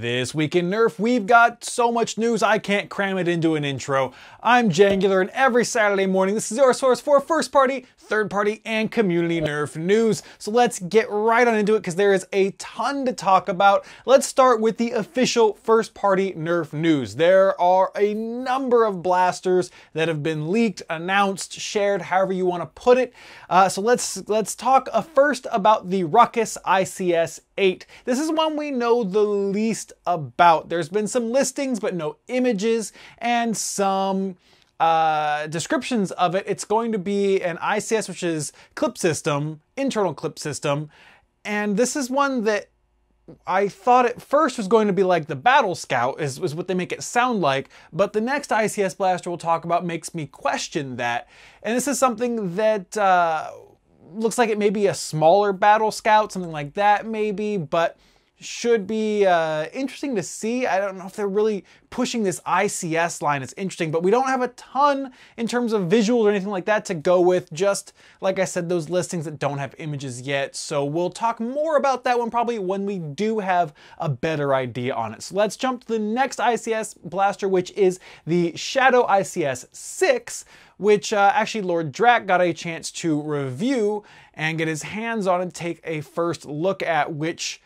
This week in Nerf, we've got so much news I can't cram it into an intro. I'm Jangular, and every Saturday morning this is your source for first party, third party, and community Nerf news. So let's get right on into it because there is a ton to talk about. Let's start with the official first party Nerf news. There are a number of blasters that have been leaked, announced, shared, however you want to put it. So let's talk first about the Ruckus ICS-8. This is one we know the least about. There's been some listings, but no images and some descriptions of it. It's going to be an ICS, which is clip system, internal clip system. And this is one that I thought at first was going to be like the Battle Scout, is what they make it sound like. But the next ICS blaster we'll talk about makes me question that. And this is something that looks like it may be a smaller Battle Scout, something like that maybe, but should be interesting to see. I don't know if they're really pushing this ICS line. It's interesting, but we don't have a ton in terms of visuals or anything like that to go with. Just, like I said, those listings that don't have images yet. So we'll talk more about that one probably when we do have a better idea on it. So let's jump to the next ICS blaster, which is the Shadow ICS-6, which actually Lord Drac got a chance to review and get his hands on and take a first look at, which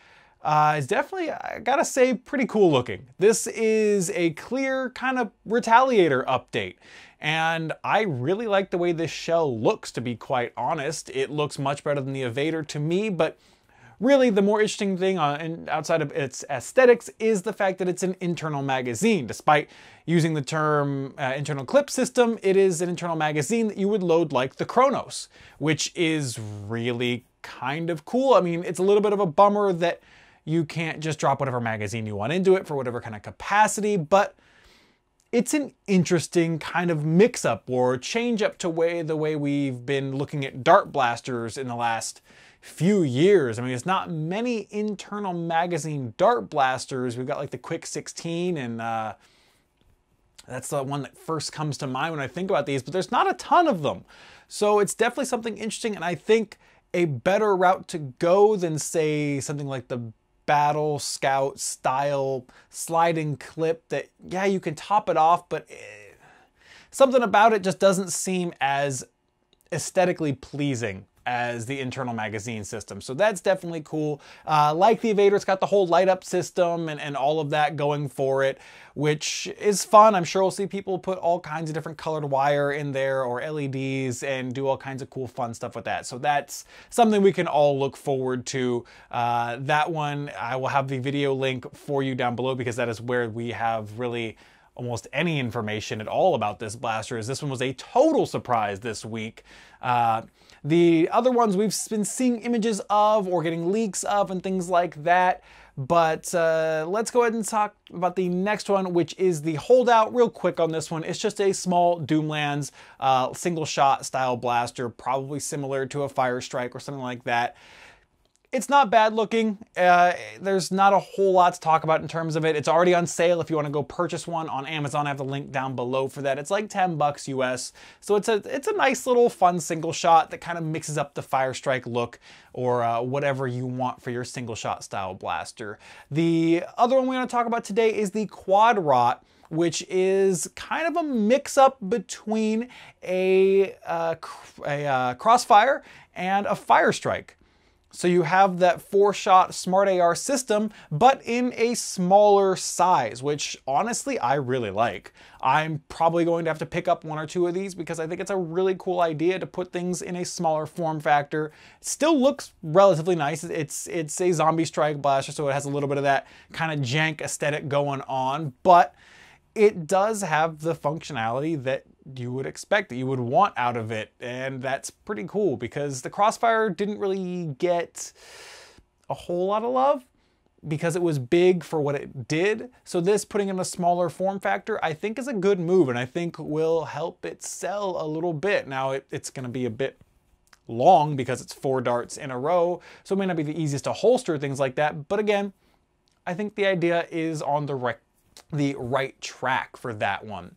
it's definitely, I gotta say, pretty cool looking. This is a clear kind of Retaliator update. And I really like the way this shell looks, to be quite honest. It looks much better than the Evader to me, but really the more interesting thing and outside of its aesthetics is the fact that it's an internal magazine. Despite using the term internal clip system, it is an internal magazine that you would load like the Chronos, which is really kind of cool. I mean, it's a little bit of a bummer that you can't just drop whatever magazine you want into it for whatever kind of capacity, but it's an interesting kind of mix-up or change-up to the way we've been looking at dart blasters in the last few years. I mean, it's not many internal magazine dart blasters. We've got like the Quick 16, and that's the one that first comes to mind when I think about these, but there's not a ton of them. So it's definitely something interesting, and I think a better route to go than, say, something like the Battle Scout style sliding clip that, yeah, you can top it off, but something about it just doesn't seem as aesthetically pleasing as the internal magazine system. So that's definitely cool. Like the Evader, it's got the whole light up system and all of that going for it, which is fun. I'm sure we'll see people put all kinds of different colored wire in there or LEDs and do all kinds of cool fun stuff with that. So that's something we can all look forward to. That one, I will have the video link for you down below because that is where we have really almost any information at all about this blaster, as this one was a total surprise this week. The other ones we've been seeing images of or getting leaks of and things like that. But let's go ahead and talk about the next one, which is the Holdout. Real quick on this one, it's just a small Doomlands single shot style blaster, probably similar to a Fire Strike or something like that. It's not bad looking. There's not a whole lot to talk about in terms of it. It's already on sale if you want to go purchase one on Amazon. I have the link down below for that. It's like 10 bucks US. So it's a nice little fun single shot that kind of mixes up the Fire Strike look or whatever you want for your single shot style blaster. The other one we want to talk about today is the Quadrot, which is kind of a mix-up between a Crossfire and a Fire Strike. So you have that 4-shot smart AR system, but in a smaller size, which honestly I really like. I'm probably going to have to pick up one or two of these because I think it's a really cool idea to put things in a smaller form factor. Still looks relatively nice. It's a Zombie Strike blaster, so it has a little bit of that kind of jank aesthetic going on, but it does have the functionality that you would expect, that you would want out of it, and that's pretty cool because the Crossfire didn't really get a whole lot of love because it was big for what it did. So this, putting in a smaller form factor, I think is a good move, and I think will help it sell a little bit. Now it's going to be a bit long because it's 4 darts in a row, so it may not be the easiest to holster, things like that, but again, I think the idea is on the right track for that one.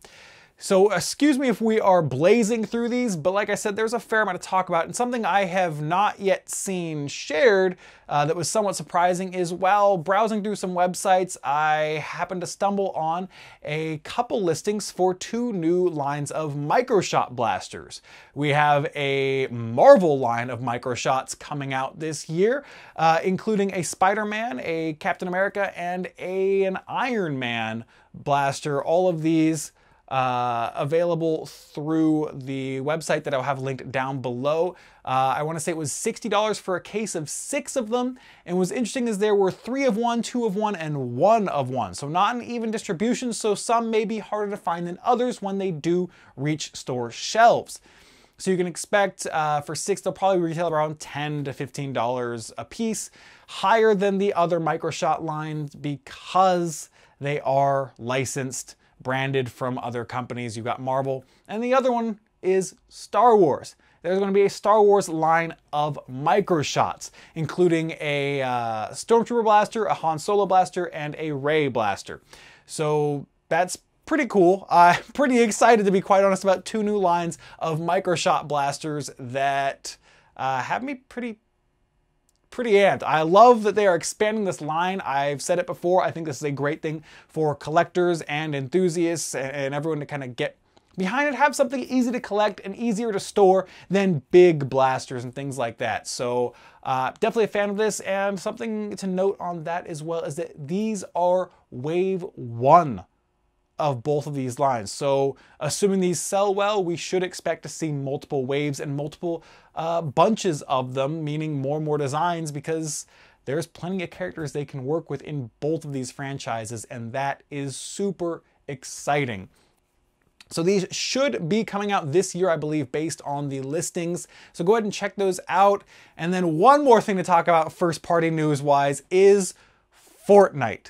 So excuse me if we are blazing through these, but like I said, there's a fair amount to talk about, and something I have not yet seen shared that was somewhat surprising is while browsing through some websites, I happened to stumble on a couple listings for two new lines of MicroShot blasters. We have a Marvel line of MicroShots coming out this year, including a Spider-Man, a Captain America, and an Iron Man blaster. All of these available through the website that I'll have linked down below. I want to say it was $60 for a case of 6 of them, and what's interesting is there were 3 of one, 2 of one, and 1 of one, so not an even distribution, so some may be harder to find than others when they do reach store shelves. So you can expect for 6, they'll probably retail around $10 to $15 a piece, higher than the other MicroShot lines because they are licensed, branded from other companies. You've got Marvel, and the other one is Star Wars. There's going to be a Star Wars line of MicroShots, including a Stormtrooper blaster, a Han Solo blaster, and a Rey blaster. So that's pretty cool. I'm pretty excited, to be quite honest, about two new lines of MicroShot blasters that have me pretty amped. I love that they are expanding this line. I've said it before, I think this is a great thing for collectors and enthusiasts and everyone to kind of get behind it, have something easy to collect and easier to store than big blasters and things like that. So definitely a fan of this, and something to note on that as well is that these are wave 1 of both of these lines. So assuming these sell well, we should expect to see multiple waves and multiple bunches of them, meaning more and more designs, because there's plenty of characters they can work with in both of these franchises, and that is super exciting. So these should be coming out this year, I believe, based on the listings. So go ahead and check those out. And then one more thing to talk about first party news wise is Fortnite.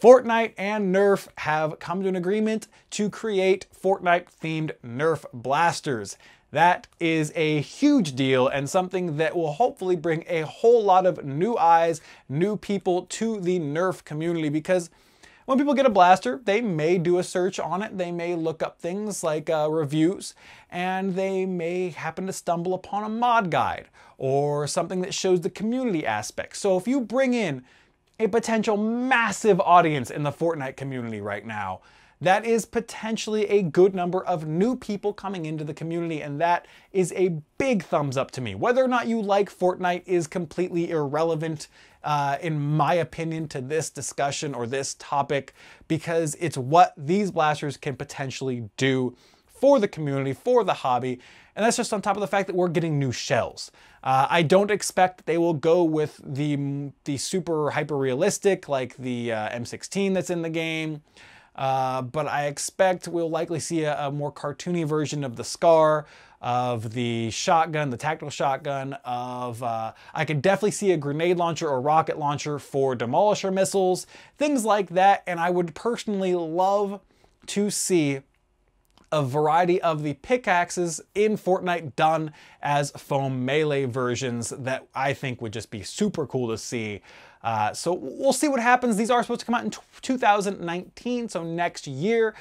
Fortnite and Nerf have come to an agreement to create Fortnite-themed Nerf blasters. That is a huge deal, and something that will hopefully bring a whole lot of new eyes, new people to the Nerf community, because when people get a blaster, they may do a search on it, they may look up things like reviews, and they may happen to stumble upon a mod guide or something that shows the community aspect. So if you bring in a potential massive audience in the Fortnite community right now, that is potentially a good number of new people coming into the community, and that is a big thumbs up to me. Whether or not you like Fortnite is completely irrelevant, in my opinion, to this discussion or this topic, because it's what these blasters can potentially do for the community, for the hobby, and that's just on top of the fact that we're getting new shells. I don't expect that they will go with the super hyper-realistic, like the M16 that's in the game, but I expect we'll likely see a more cartoony version of the SCAR, of the shotgun, the tactical shotgun, of I could definitely see a grenade launcher or rocket launcher for demolisher missiles, things like that, and I would personally love to see a variety of the pickaxes in Fortnite done as foam melee versions that I think would just be super cool to see. So we'll see what happens. These are supposed to come out in 2019, so next year.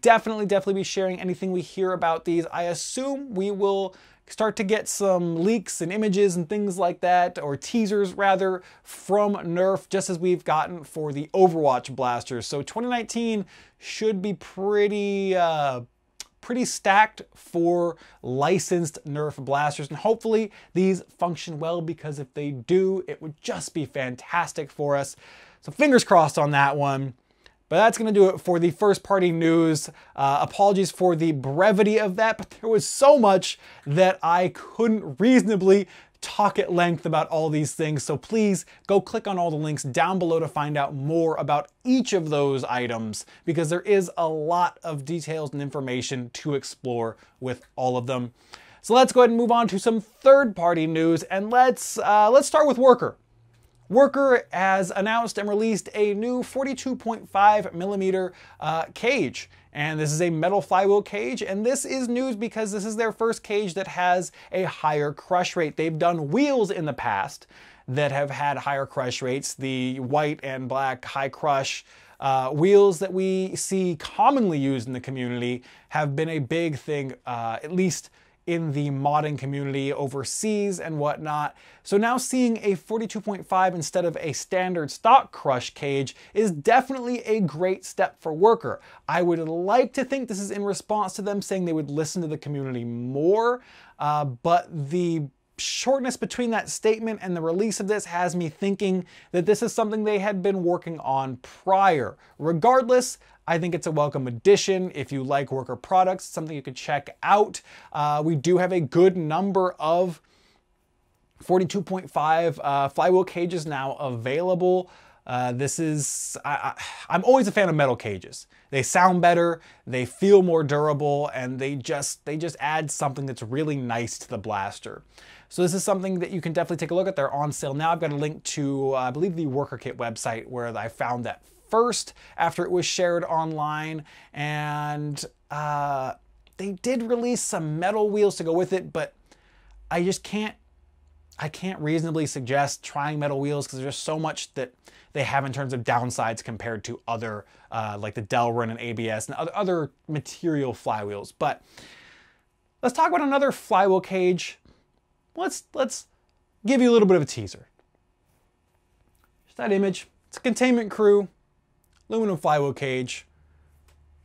Definitely be sharing anything we hear about these. I assume we will start to get some leaks and images and things like that, or teasers rather, from Nerf, just as we've gotten for the Overwatch blasters. So 2019 should be pretty stacked for licensed Nerf blasters, and hopefully these function well, because if they do, it would just be fantastic for us. So fingers crossed on that one. But that's going to do it for the first party news. Apologies for the brevity of that, but there was so much that I couldn't reasonably talk at length about all these things. So please go click on all the links down below to find out more about each of those items, because there is a lot of details and information to explore with all of them. So let's go ahead and move on to some third party news, and let's start with Worker. Worker has announced and released a new 42.5mm cage, and this is a metal flywheel cage, and this is news because this is their first cage that has a higher crush rate. They've done wheels in the past. that have had higher crush rates. The white and black high crush wheels that we see commonly used in the community have been a big thing, at least in the modding community overseas and whatnot. So now seeing a 42.5 instead of a standard stock crush cage is definitely a great step for Worker. I would like to think this is in response to them saying they would listen to the community more, but the shortness between that statement and the release of this has me thinking that this is something they had been working on prior. Regardless, I think it's a welcome addition. If you like Worker products, something you could check out. We do have a good number of 42.5 flywheel cages now available. I'm always a fan of metal cages. They sound better, they feel more durable, and they just add something that's really nice to the blaster. So this is something that you can definitely take a look at. They're on sale now. I've got a link to, I believe, the Worker Kit website where I found that first after it was shared online, and they did release some metal wheels to go with it, but I just can't reasonably suggest trying metal wheels because there's just so much that they have in terms of downsides compared to other, like the Delrin and ABS and other material flywheels. But let's talk about another flywheel cage. Let's give you a little bit of a teaser. Just that image. It's a Containment Crew, aluminum flywheel cage.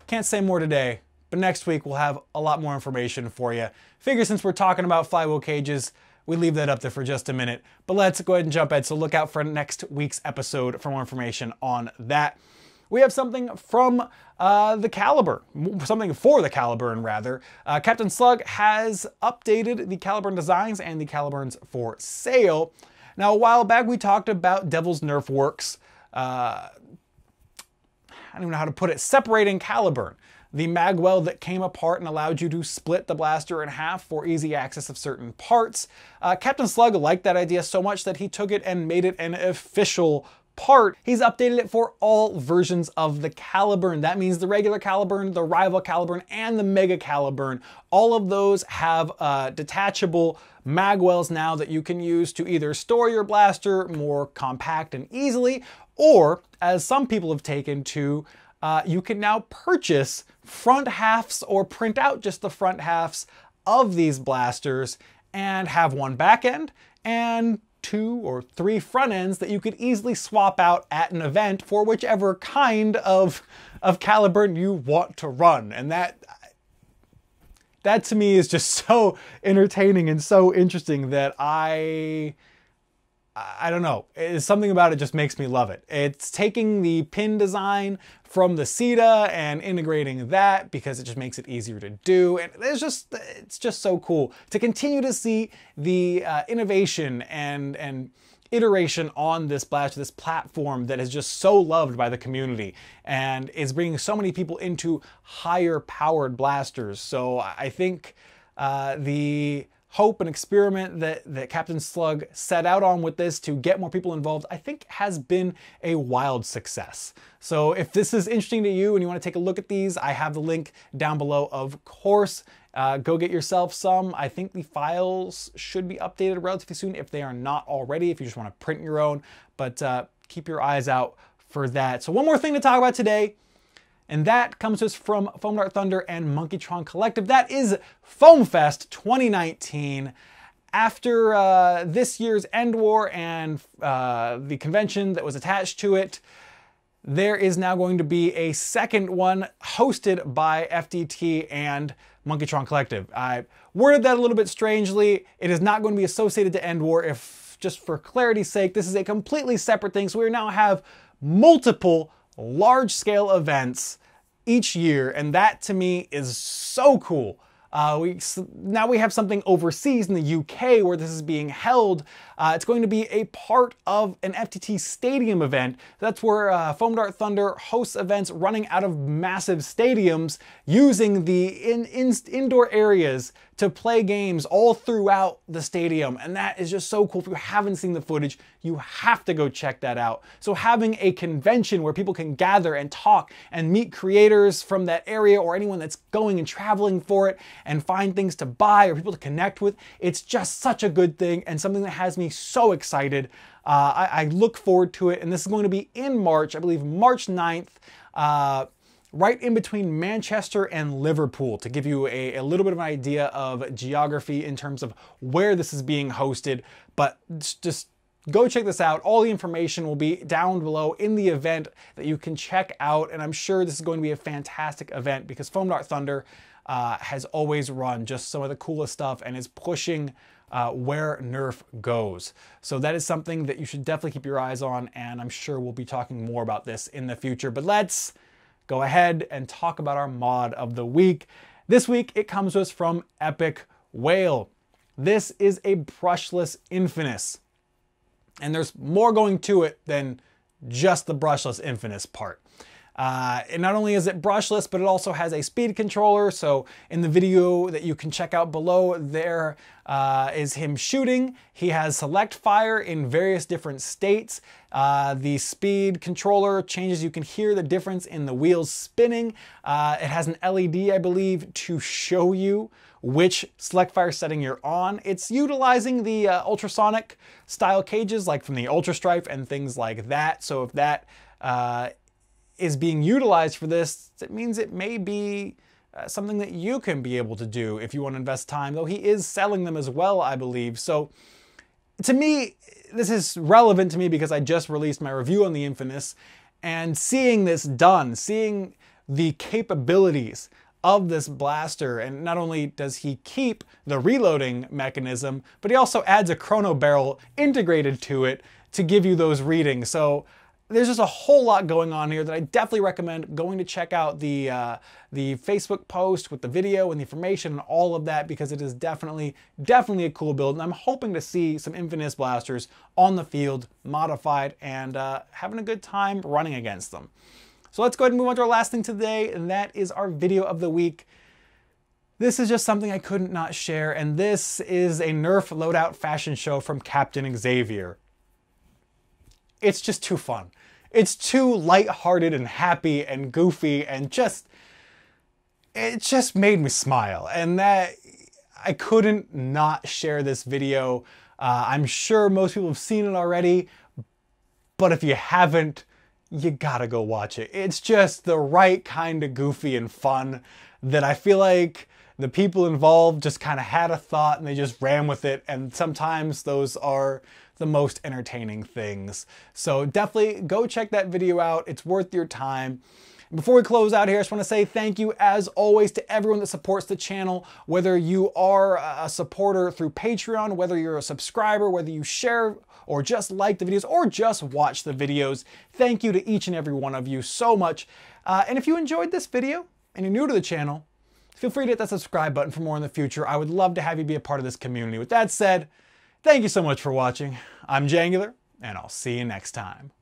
Can't say more today, but next week we'll have a lot more information for you. Figure since we're talking about flywheel cages, we leave that up there for just a minute, but let's go ahead and jump ahead. So look out for next week's episode for more information on that. We have something from the Caliber, something for the Caliburn rather. Captain Slug has updated the Caliburn designs and the Caliburns for sale. Now, a while back we talked about Devil's Nerf Works, I don't even know how to put it, separating Caliburn, the mag weld that came apart and allowed you to split the blaster in half for easy access of certain parts. Captain Slug liked that idea so much that he took it and made it an official part. He's updated it for all versions of the Caliburn. That means the regular Caliburn, the rival Caliburn, and the mega Caliburn. All of those have detachable mag welds now that you can use to either store your blaster more compact and easily, or as some people have taken to, you can now purchase front halves or print out just the front halves of these blasters and have one back end and 2 or 3 front ends that you could easily swap out at an event for whichever kind of Caliburn you want to run. And that to me is just so entertaining and so interesting that I don't know, something about it just makes me love it. It's taking the pin design from the CETA and integrating that because it just makes it easier to do. And it's just so cool to continue to see the innovation and iteration on this blaster, this platform that is just so loved by the community and is bringing so many people into higher powered blasters. So I think the hope and experiment that Captain Slug set out on with this to get more people involved, I think has been a wild success. So if this is interesting to you and you want to take a look at these, I have the link down below, of course. Go get yourself some. I think the files should be updated relatively soon if they are not already, if you just want to print your own, but keep your eyes out for that. So one more thing to talk about today, and that comes to us from Foam Dart Thunder and Monkeytron Collective. That is Foam Fest 2019. After this year's End War and the convention that was attached to it, there is now going to be a second one hosted by FDT and Monkeytron Collective. I worded that a little bit strangely. It is not going to be associated to End War. If just for clarity's sake, this is a completely separate thing. So we now have multiple large-scale events each year, and that to me is so cool. Now we have something overseas in the UK where this is being held. It's going to be a part of an FTT stadium event. That's where Foam Dart Thunder hosts events running out of massive stadiums using the indoor areas to play games all throughout the stadium, and that is just so cool. If you haven't seen the footage, you have to go check that out. So having a convention where people can gather and talk and meet creators from that area or anyone that's going and traveling for it and find things to buy or people to connect with, it's just such a good thing and something that has me so excited. I look forward to it, and this is going to be in March, I believe March 9th, right in between Manchester and Liverpool, to give you a little bit of an idea of geography in terms of where this is being hosted. But just go check this out. All the information will be down below in the event that you can check out, and I'm sure this is going to be a fantastic event because Foam Dart Thunder has always run just some of the coolest stuff and is pushing where Nerf goes. So that is something that you should definitely keep your eyes on, and I'm sure we'll be talking more about this in the future. But let's go ahead and talk about our mod of the week. This week it comes to us from Epic Whale. This is a brushless Infinus, and there's more going to it than just the brushless Infinus part. And not only is it brushless, but it also has a speed controller. So in the video that you can check out below, there is him shooting. He has select fire in various different states. The speed controller changes. You can hear the difference in the wheels spinning. It has an LED, I believe, to show you which select fire setting you're on. It's utilizing the ultrasonic style cages, like from the Ultra Strife and things like that. So if that is being utilized for this, it means it may be something that you can be able to do if you want to invest time, though he is selling them as well, I believe. So to me, this is relevant to me because I just released my review on the Infinus, and seeing this done, seeing the capabilities of this blaster, and not only does he keep the reloading mechanism, but he also adds a chrono barrel integrated to it to give you those readings. So there's just a whole lot going on here that I definitely recommend going to check out the Facebook post with the video and the information and all of that, because it is definitely a cool build. And I'm hoping to see some Infinus blasters on the field, modified, and having a good time running against them. So let's go ahead and move on to our last thing today, and that is our video of the week. This is just something I couldn't not share, and this is a Nerf loadout fashion show from Captain Xavier. It's just too fun. It's too lighthearted and happy and goofy, and just, it just made me smile. And that, I couldn't not share this video. I'm sure most people have seen it already, but if you haven't, you gotta go watch it. It's just the right kind of goofy and fun that I feel like the people involved just kind of had a thought and they just ran with it. And sometimes those are the most entertaining things. So definitely go check that video out. It's worth your time. Before we close out here, I just want to say thank you, as always, to everyone that supports the channel, whether you are a supporter through Patreon, whether you're a subscriber, whether you share or just like the videos or just watch the videos. Thank you to each and every one of you so much. And if you enjoyed this video and you're new to the channel, feel free to hit that subscribe button for more in the future. I would love to have you be a part of this community. With that said, thank you so much for watching. I'm Jangular, and I'll see you next time.